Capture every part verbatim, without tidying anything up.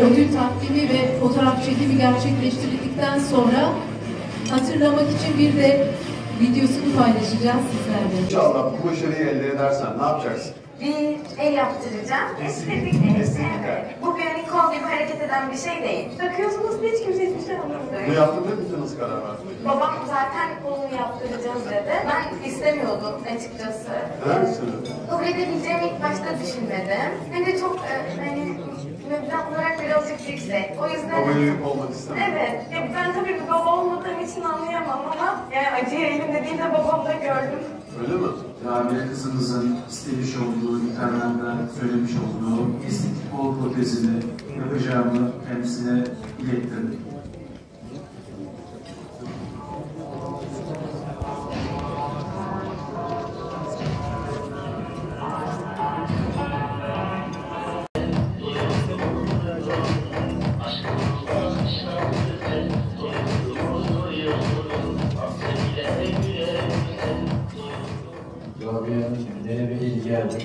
ödül takvimi ve fotoğraf çekimi gerçekleştirdikten sonra hatırlamak için bir de videosunu paylaşacağız sizlerle. İnşallah bu başarıyı elde edersen ne yapacaksın? Bir el yaptıracağım. Esnetliklerimiz. Evet. Bu bir hani kol gibi hareket eden bir şey değil. Bakıyorsunuz hiç kimse hiçbir şey anlamıyor. Bu yaptırdı mısınız karar verdiniz? Babam zaten kolunu yaptıracağız dedi. Ben istemiyordum açıkçası. Öyle misiniz? Kabul edebileceğimi ilk başta düşünmedim. Hem de çok hani meblağ olarak birazcık yüksek. O yüzden... Baba yük olmak istemem. Evet. Ya ben tabii bir baba olmadığım için anlayamam ama yani acıya elimde değil de babamda gördüm. Öyle mi? Yani kızınızın istemiş olduğu, internetten söylemiş olduğu estetik kol protezini yapacağımı kendisine ilettim.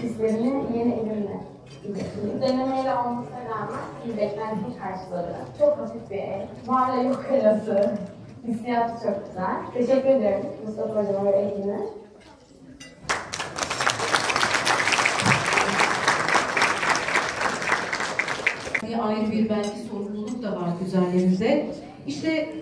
Sizlerini yeni elimle denemeyle olmasına rağmen bir beklenti karşıladı. Çok hafif bir el. Varla yok arası. Hissiyatı çok güzel. Teşekkür ederim Mustafa Hocam'a ve eline. Ayrı bir belki sorumluluk da var güzellerimize. İşte